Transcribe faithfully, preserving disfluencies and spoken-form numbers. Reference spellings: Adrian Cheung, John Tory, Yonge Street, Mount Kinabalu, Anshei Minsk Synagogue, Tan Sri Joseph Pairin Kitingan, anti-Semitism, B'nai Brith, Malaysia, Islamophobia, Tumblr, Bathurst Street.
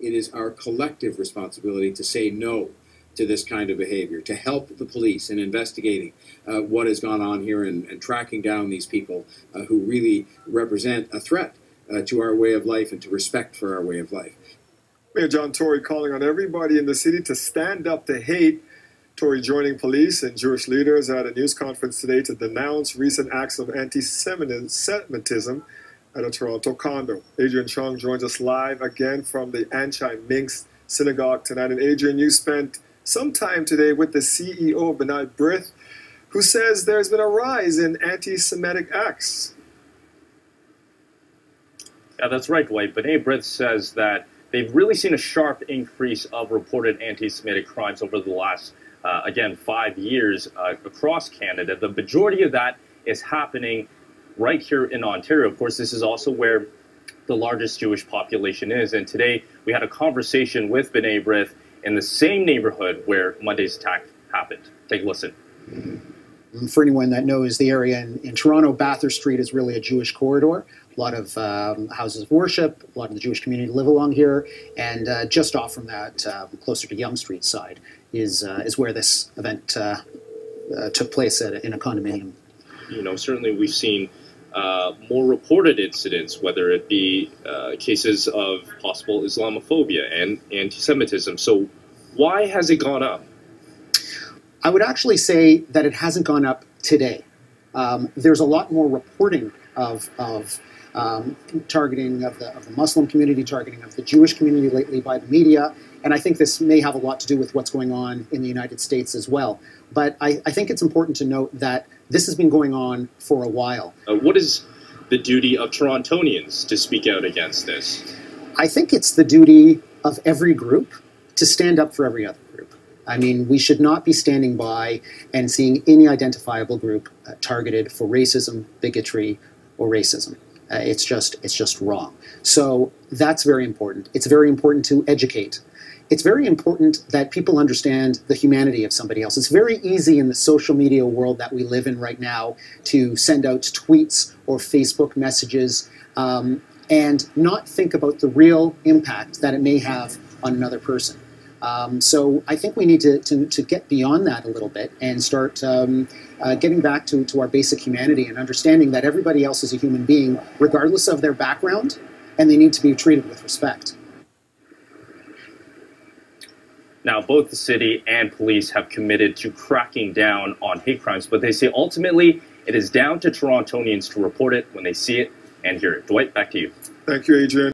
It is our collective responsibility to say no to this kind of behavior, to help the police in investigating uh, what has gone on here and, and tracking down these people uh, who really represent a threat uh, to our way of life and to respect for our way of life. Mayor John Tory calling on everybody in the city to stand up to hate. Tory joining police and Jewish leaders at a news conference today to denounce recent acts of anti-Semitism at a Toronto condo. Adrian Cheung joins us live again from the Anshei Minsk Synagogue tonight. And Adrian, you spent some time today with the C E O of B'nai Brith, who says there's been a rise in anti-Semitic acts. Yeah, that's right, Dwight. B'nai Brith says that they've really seen a sharp increase of reported anti-Semitic crimes over the last Uh, again, five years uh, across Canada. The majority of that is happening right here in Ontario. Of course, this is also where the largest Jewish population is. And today we had a conversation with B'nai Brith in the same neighborhood where Monday's attack happened. Take a listen. For anyone that knows the area in, in Toronto, Bathurst Street is really a Jewish corridor. A lot of um, houses of worship, a lot of the Jewish community live along here, and uh, just off from that, uh, closer to Yonge Street side, is uh, is where this event uh, uh, took place at, in a condominium. You know, certainly we've seen uh, more reported incidents, whether it be uh, cases of possible Islamophobia and anti-Semitism. So why has it gone up? I would actually say that it hasn't gone up today. Um, there's a lot more reporting of, of um, targeting of the, of the Muslim community, targeting of the Jewish community lately by the media. And I think this may have a lot to do with what's going on in the United States as well. But I, I think it's important to note that this has been going on for a while. Uh, what is the duty of Torontonians to speak out against this? I think it's the duty of every group to stand up for every other group. I mean, we should not be standing by and seeing any identifiable group uh, targeted for racism, bigotry, or racism. Uh, it's just it's just wrong. So that's very important. It's very important to educate. It's very important that people understand the humanity of somebody else. It's very easy in the social media world that we live in right now to send out tweets or Facebook messages um, and not think about the real impact that it may have on another person. Um, so I think we need to, to, to get beyond that a little bit and start um, uh, getting back to, to our basic humanity and understanding that everybody else is a human being, regardless of their background, and they need to be treated with respect. Now, both the city and police have committed to cracking down on hate crimes, but they say ultimately it is down to Torontonians to report it when they see it and hear it. Dwight, back to you. Thank you, Adrian.